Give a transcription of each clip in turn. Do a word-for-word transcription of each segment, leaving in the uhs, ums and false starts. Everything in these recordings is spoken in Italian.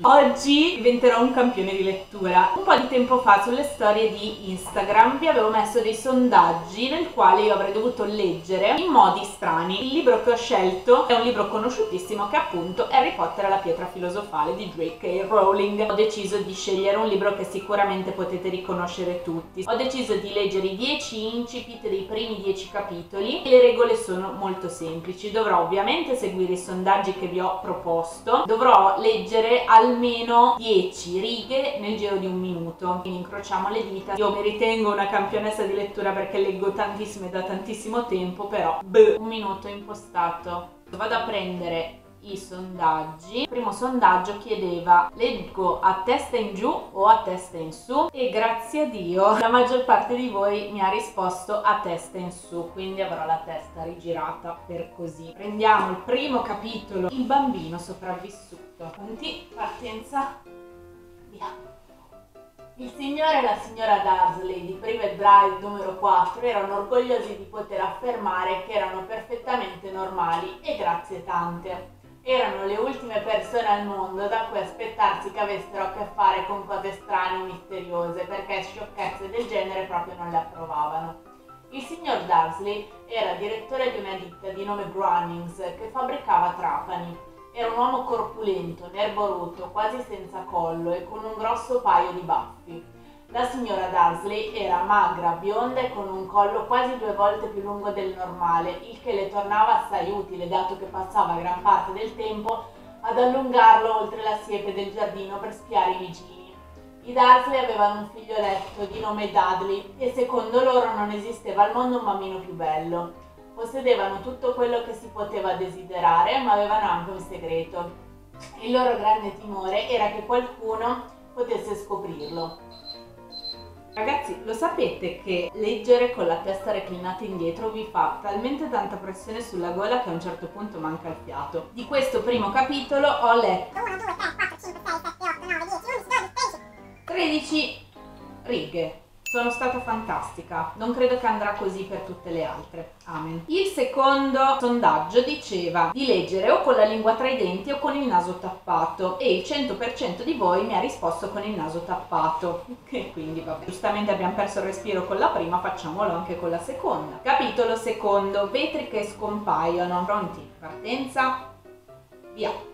Oggi diventerò un campione di lettura. Un po' di tempo fa sulle storie di Instagram vi avevo messo dei sondaggi nel quale io avrei dovuto leggere in modi strani. Il libro che ho scelto è un libro conosciutissimo che è appunto Harry Potter e la pietra filosofale di J K. Rowling. Ho deciso di scegliere un libro che sicuramente potete riconoscere tutti. Ho deciso di leggere i dieci incipit dei primi dieci capitoli e le regole sono molto semplici. Dovrò ovviamente seguire i sondaggi che vi ho proposto, dovrò leggere almeno dieci righe nel giro di un minuto, quindi incrociamo le dita. Io mi ritengo una campionessa di lettura perché leggo tantissimo e da tantissimo tempo, però beh, un minuto impostato. Vado a prendere i sondaggi. Il primo sondaggio chiedeva: leggo a testa in giù o a testa in su? E grazie a Dio la maggior parte di voi mi ha risposto a testa in su, quindi avrò la testa rigirata per così. Prendiamo il primo capitolo, il bambino sopravvissuto. Pronti? Partenza? Via! Il signore e la signora Dursley di Private Bride numero quattro erano orgogliosi di poter affermare che erano perfettamente normali e grazie tante. Erano le ultime persone al mondo da cui aspettarsi che avessero a che fare con cose strane o misteriose, perché sciocchezze del genere proprio non le approvavano. Il signor Dursley era direttore di una ditta di nome Grunnings che fabbricava trapani. Era un uomo corpulento, nerboruto, quasi senza collo e con un grosso paio di baffi. La signora Dursley era magra, bionda e con un collo quasi due volte più lungo del normale, il che le tornava assai utile dato che passava gran parte del tempo ad allungarlo oltre la siepe del giardino per spiare i vicini. I Dursley avevano un figlioletto di nome Dudley e secondo loro non esisteva al mondo un bambino più bello. Possedevano tutto quello che si poteva desiderare, ma avevano anche un segreto. Il loro grande timore era che qualcuno potesse scoprirlo. Ragazzi, lo sapete che leggere con la testa reclinata indietro vi fa talmente tanta pressione sulla gola che a un certo punto manca il fiato? Di questo primo capitolo ho letto tredici righe. Sono stata fantastica, non credo che andrà così per tutte le altre. Amen. Il secondo sondaggio diceva di leggere o con la lingua tra i denti o con il naso tappato e il cento per cento di voi mi ha risposto con il naso tappato. E quindi vabbè, giustamente abbiamo perso il respiro con la prima, facciamolo anche con la seconda. Capitolo secondo, vetri che scompaiono. Pronti? Partenza? Via!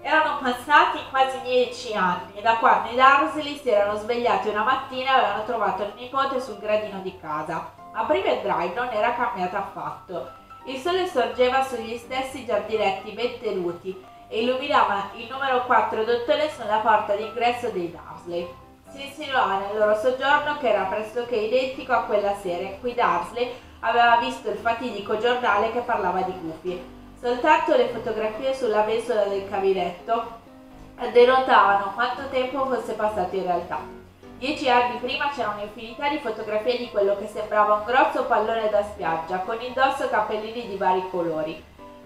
Erano passati quasi dieci anni e da quando i Dursley si erano svegliati una mattina e avevano trovato il nipote sul gradino di casa. Ma Private Drive non era cambiata affatto. Il sole sorgeva sugli stessi giardinetti vetteruti e illuminava il numero quattro dottore sulla porta d'ingresso dei Dursley. Si insinuava nel loro soggiorno che era pressoché identico a quella sera in cui Dursley aveva visto il fatidico giornale che parlava di gufi. Soltanto le fotografie sulla mensola del caminetto denotavano quanto tempo fosse passato in realtà. Dieci anni prima c'era un'infinità di fotografie di quello che sembrava un grosso pallone da spiaggia, con indosso cappellini di vari colori.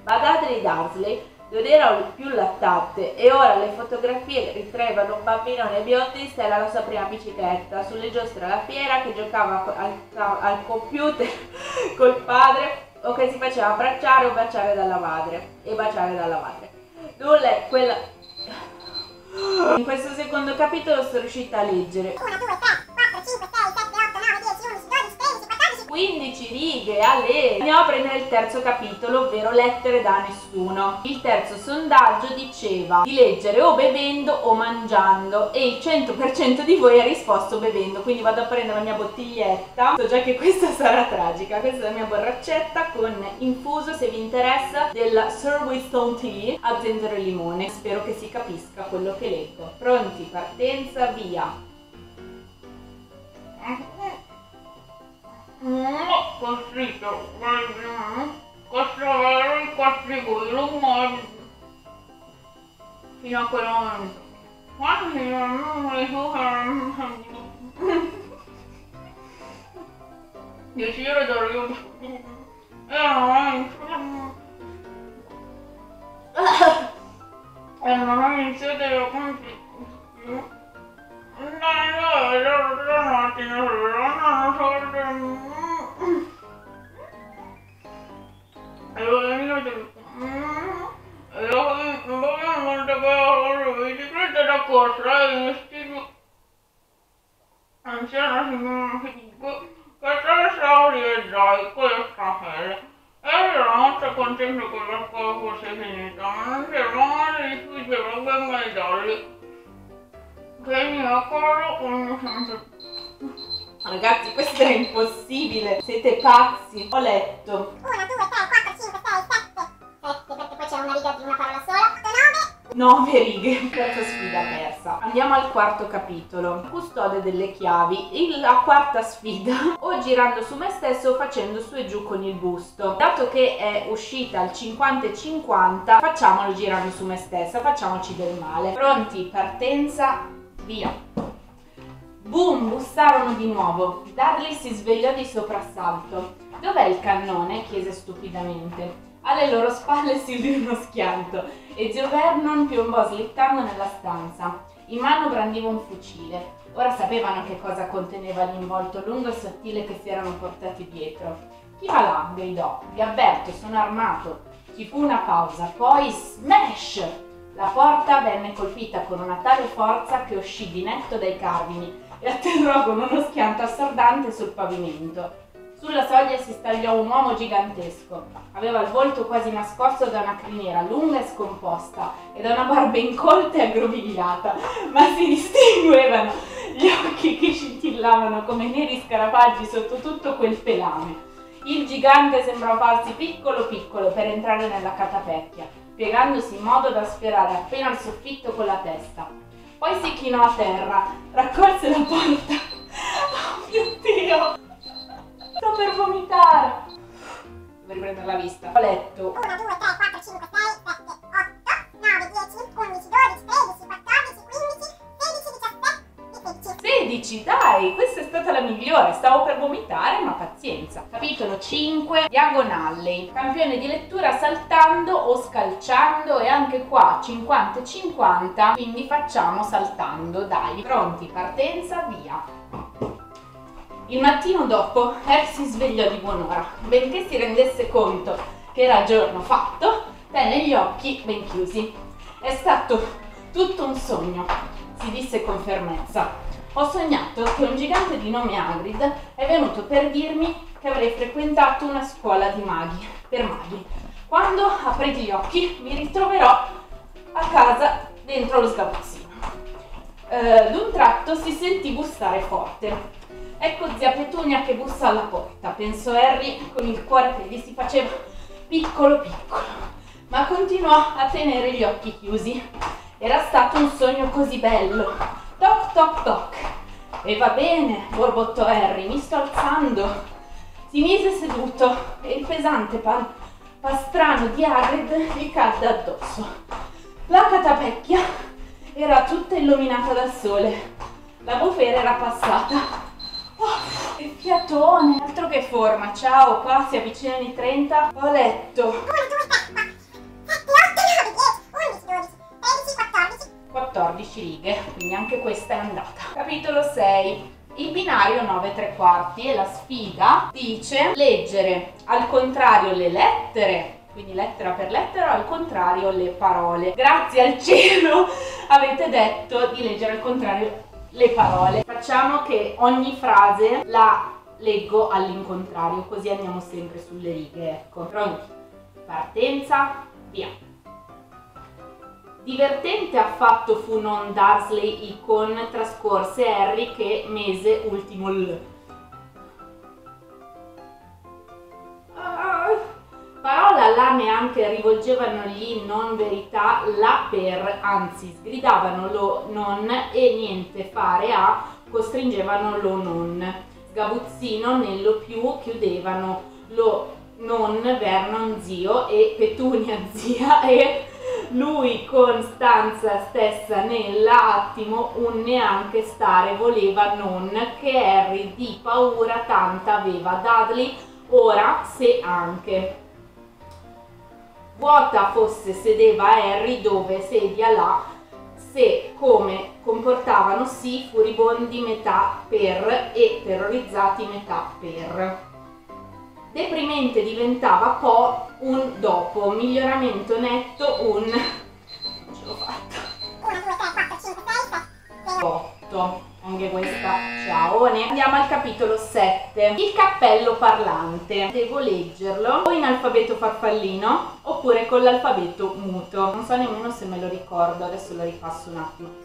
Ma Dudley Dursley non era più lattante e ora le fotografie ritraevano un bambinone biondo in stella alla sua prima bicicletta, sulle giostre alla fiera, che giocava al, al computer col padre, o che si faceva abbracciare o baciare dalla madre e baciare dalla madre. Nulla è quella. In questo secondo capitolo sono riuscita a leggere quindici righe, alle. Andiamo a prendere il terzo capitolo, ovvero lettere da nessuno. Il terzo sondaggio diceva di leggere o bevendo o mangiando e il cento per cento di voi ha risposto bevendo, quindi vado a prendere la mia bottiglietta. So già che questa sarà tragica. Questa è la mia borraccetta con infuso, se vi interessa, della Sir Winston Tea a zenzero e limone. Spero che si capisca quello che leggo. Pronti? Partenza? Via! Costruito costruire il quadrigolo fino a quel momento quando si decide da io e non inizio dei compiti no. I don't know. portare uno stigma anziano significativo che attraversava un rivezzaico e strafere. Era molto contento che la scuola fosse finita, ma non c'era mai rifiutava per mangiarli. Che mi accorgo come sempre. Ragazzi, questo è impossibile, siete pazzi. Ho letto uno, due, tre, quattro, cinque, sei, sette, sette, perché poi c'era una riga di una parola sola, nove righe, terza sfida persa. Andiamo al quarto capitolo, custode delle chiavi. Il, la quarta sfida, o girando su me stesso o facendo su e giù con il busto. Dato che è uscita al cinquanta e cinquanta, facciamolo girando su me stessa, facciamoci del male. Pronti, partenza, via. Boom, bussarono di nuovo. Dudley si svegliò di soprassalto. Dov'è il cannone? Chiese stupidamente. Alle loro spalle si udì uno schianto e zio Vernon piombò slittando nella stanza. In mano brandiva un fucile. Ora sapevano che cosa conteneva l'involto lungo e sottile che si erano portati dietro. Chi va là? Gridò. Vi avverto, sono armato. Ci fu una pausa, poi smash! La porta venne colpita con una tale forza che uscì di netto dai cardini e atterrò con uno schianto assordante sul pavimento. Sulla soglia si stagliò un uomo gigantesco. Aveva il volto quasi nascosto da una criniera lunga e scomposta e da una barba incolta e aggrovigliata, ma si distinguevano gli occhi che scintillavano come neri scarafaggi sotto tutto quel pelame. Il gigante sembrò farsi piccolo piccolo per entrare nella catapecchia, piegandosi in modo da sferrare appena al soffitto con la testa. Poi si chinò a terra, raccolse la porta. Oh mio Dio! Sto per vomitare! Devo riprendere la vista. Ho letto uno, due, tre, quattro, cinque, sei, sette, otto, nove, dieci, undici, dodici, tredici, quattordici, quindici, sedici, dai! Questa è stata la migliore, stavo per vomitare, ma pazienza. Capitolo cinque, diagonale. Campione di lettura saltando o scalciando, e anche qua cinquanta e cinquanta, quindi facciamo saltando, dai. Pronti, partenza, via. Il mattino dopo Harry si svegliò di buon'ora, benché si rendesse conto che era giorno fatto, tenne gli occhi ben chiusi. È stato tutto un sogno, si disse con fermezza. Ho sognato che un gigante di nome Hagrid è venuto per dirmi che avrei frequentato una scuola di maghi, per maghi. Quando aprete gli occhi mi ritroverò a casa dentro lo sgabuzzino. Eh, D'un tratto si sentì bussare forte. Ecco zia Petunia che bussa alla porta, pensò Harry con il cuore che gli si faceva piccolo piccolo, ma continuò a tenere gli occhi chiusi. Era stato un sogno così bello. Toc toc toc. E va bene, borbottò Harry, mi sto alzando. Si mise seduto e il pesante pa pastrano di Hagrid gli cadde addosso. La catapecchia era tutta illuminata dal sole. La bufera era passata. Oh, che fiatone! Altro che forma, ciao, qua si avvicinano i trenta. Ho letto uno, due, tre, quattro, sette, otto, nove, dieci, undici, dodici, tredici, quattordici. quattordici righe, quindi anche questa è andata. Capitolo sei. Il binario nove e tre quarti, e la sfida dice leggere al contrario le lettere, quindi lettera per lettera, al contrario le parole. Grazie al cielo avete detto di leggere al contrario le parole. Facciamo che ogni frase la leggo all'incontrario, così andiamo sempre sulle righe, ecco. Pronti? Partenza, via. Divertente affatto fu non Dursley i con trascorse Harry che mese ultimo l. Ah, parola la neanche rivolgevano gli non verità la per, anzi sgridavano lo non e niente fare a costringevano lo non. Sgabuzzino nello più chiudevano lo non Vernon zio e Petunia zia e lui con stanza stessa nella attimo un neanche stare voleva non che Harry di paura tanta aveva Dudley ora se anche. Vuota fosse sedeva Harry dove sedia là, se come comportavano sì furibondi metà per e terrorizzati metà per. Deprimente diventava po' un dopo, miglioramento netto un... non ce l'ho fatta. uno, due, tre, quattro, cinque, sei... molto anche questa. Ciaone. Andiamo al capitolo sette, il cappello parlante. Devo leggerlo o in alfabeto farfallino oppure con l'alfabeto muto, non so nemmeno se me lo ricordo, adesso lo ripasso un attimo.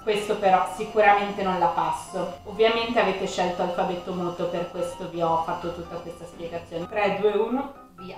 Questo però sicuramente non la passo. Ovviamente avete scelto alfabeto muto, per questo vi ho fatto tutta questa spiegazione. tre, due, uno, via!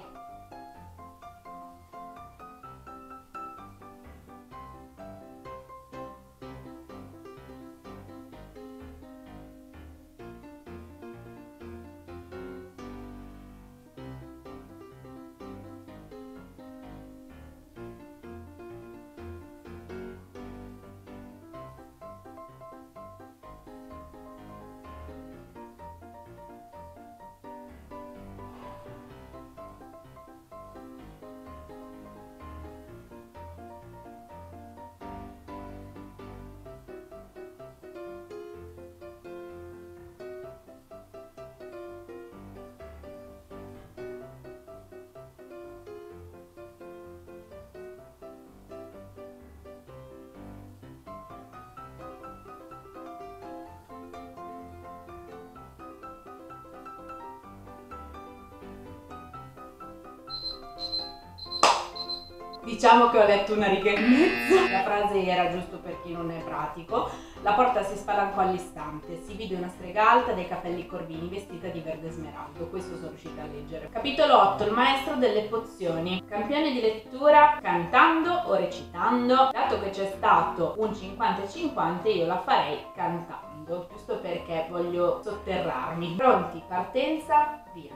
Diciamo che ho letto una riga e mezza. La frase era, giusto per chi non è pratico: la porta si spalancò all'istante, si vide una strega alta dai capelli corvini vestita di verde smeraldo. Questo sono riuscita a leggere. Capitolo otto, il maestro delle pozioni. Campione di lettura cantando o recitando. Dato che c'è stato un cinquanta cinquanta, io la farei cantando, giusto perché voglio sotterrarmi. Pronti, partenza, via.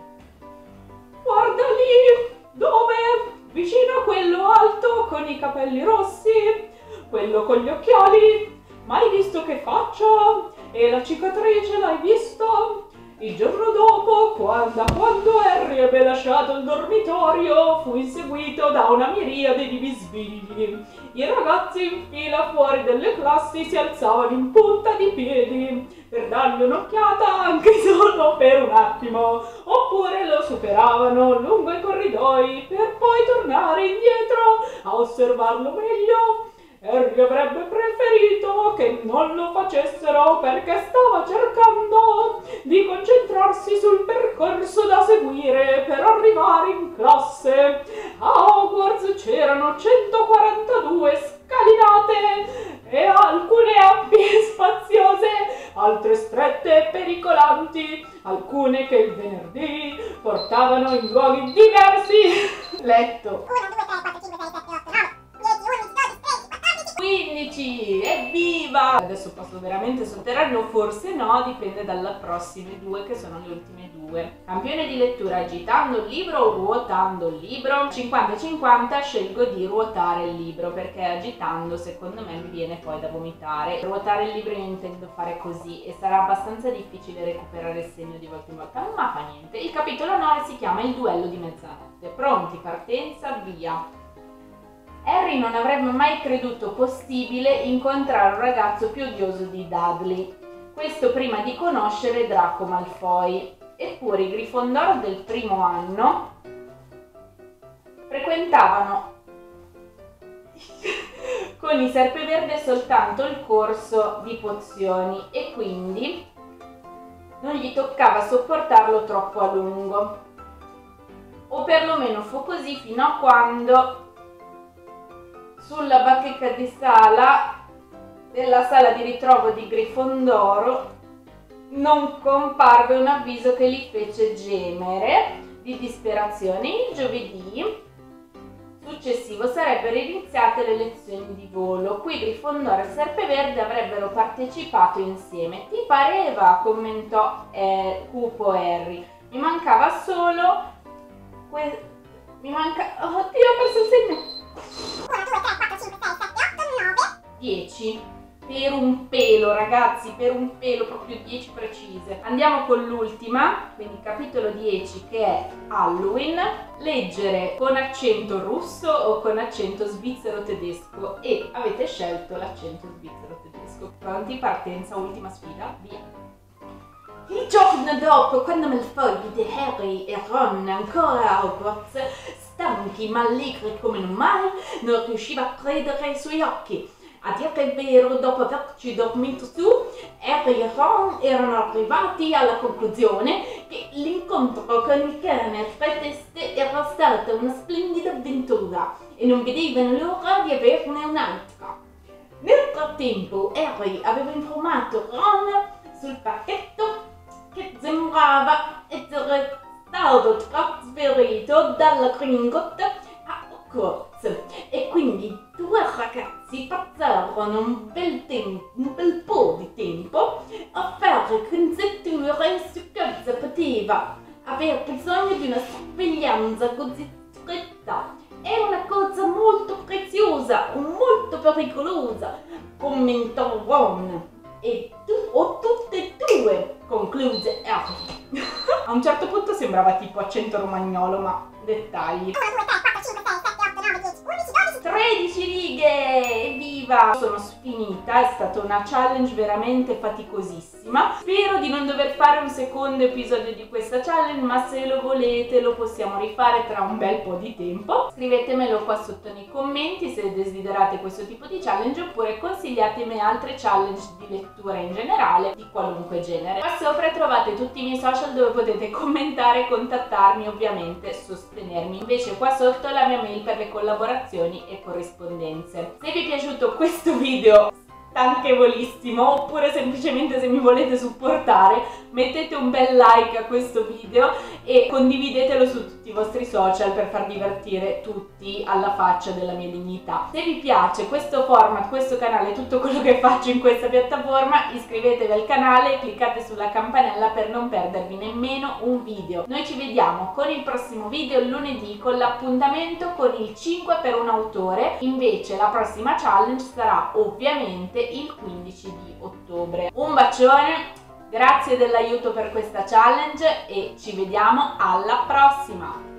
Guarda lì! Dove? Vicino a quello alto con i capelli rossi, quello con gli occhiali, mai visto che faccia, e la cicatrice l'hai visto? Il giorno dopo, quando, quando Harry ebbe lasciato il dormitorio, fu inseguito da una miriade di bisbigli. I ragazzi in fila fuori delle classi si alzavano in punta di piedi per dargli un'occhiata anche solo per un attimo, oppure lo superavano lungo i corridoi per poi tornare indietro a osservarlo meglio. Harry avrebbe preferito che non lo facessero perché stava cercando di concentrarsi sul percorso da seguire per arrivare in classe. A Hogwarts c'erano centoquarantadue scalinate e alcune ampie e spaziose, altre strette e pericolanti, alcune che il venerdì portavano in luoghi diversi. Letto. quindici, evviva! Adesso posso veramente sotterrarlo, forse no, dipende dalle prossime due che sono le ultime due. Campione di lettura agitando il libro o ruotando il libro? cinquanta cinquanta, scelgo di ruotare il libro perché agitando secondo me mi viene poi da vomitare. Ruotare il libro io intendo fare così e sarà abbastanza difficile recuperare il segno di volta in volta, ma fa niente. Il capitolo nove si chiama Il duello di mezzanotte. Pronti, partenza, via! Harry non avrebbe mai creduto possibile incontrare un ragazzo più odioso di Dudley, questo prima di conoscere Draco Malfoy. Eppure i Grifondor del primo anno frequentavano con i Serpeverde soltanto il corso di pozioni e quindi non gli toccava sopportarlo troppo a lungo, o perlomeno fu così fino a quando sulla bacheca di sala della sala di ritrovo di Grifondoro non comparve un avviso che li fece gemere di disperazione. Il giovedì successivo sarebbero iniziate le lezioni di volo. Qui Grifondoro e Serpeverde avrebbero partecipato insieme. Ti pareva? Commentò eh, cupo Harry. Mi mancava solo que... mi manca... Oddio, ho perso il segno! dieci, per un pelo ragazzi, per un pelo, proprio dieci precise. Andiamo con l'ultima, quindi capitolo dieci, che è Halloween. Leggere con accento russo o con accento svizzero tedesco, e avete scelto l'accento svizzero tedesco. Pronti, partenza, ultima sfida, via. Il giorno dopo, quando Malfoy vide Harry e Ron ancora a Hogwarts, stanchi, maligri come non mai, non riusciva a credere ai suoi occhi. A dire il vero, dopo averci dormito su, Harry e Ron erano arrivati alla conclusione che l'incontro con il cane a tre teste era stata una splendida avventura e non vedevano l'ora di averne un'altra. Nel frattempo Harry aveva informato Ron sul pacchetto che sembrava essere stato trasferito dalla Kringot a Hogwarts e quindi due ragazzi passarono un bel, un bel po' di tempo a fare congetture su cosa poteva aver bisogno di una sorveglianza così stretta. È una cosa molto preziosa, molto pericolosa, commentò Ron. E tu o tutte e due, concluse Harry. A un certo punto sembrava tipo accento romagnolo, ma dettagli. tredici righe, evviva! Sono sfinita, è stata una challenge veramente faticosissima. Spero di non dover fare un secondo episodio di questa challenge, ma se lo volete lo possiamo rifare tra un bel po' di tempo. Scrivetemelo qua sotto nei commenti se desiderate questo tipo di challenge, oppure consigliatemi altre challenge di lettura in generale, di qualunque genere. Qua sopra trovate tutti i miei social dove potete commentare, contattarmi, ovviamente sostenermi. Invece qua sotto la mia mail per le collaborazioni e corrispondenze. Se vi è piaciuto questo video stanchevolissimo, oppure semplicemente se mi volete supportare, mettete un bel like a questo video e condividetelo su tutti i vostri social per far divertire tutti, alla faccia della mia dignità. Se vi piace questo format, questo canale, tutto quello che faccio in questa piattaforma, iscrivetevi al canale e cliccate sulla campanella per non perdervi nemmeno un video. Noi ci vediamo con il prossimo video lunedì con l'appuntamento con il cinque per un autore, invece la prossima challenge sarà ovviamente il quindici di ottobre. Un bacione, grazie dell'aiuto per questa challenge e ci vediamo alla prossima!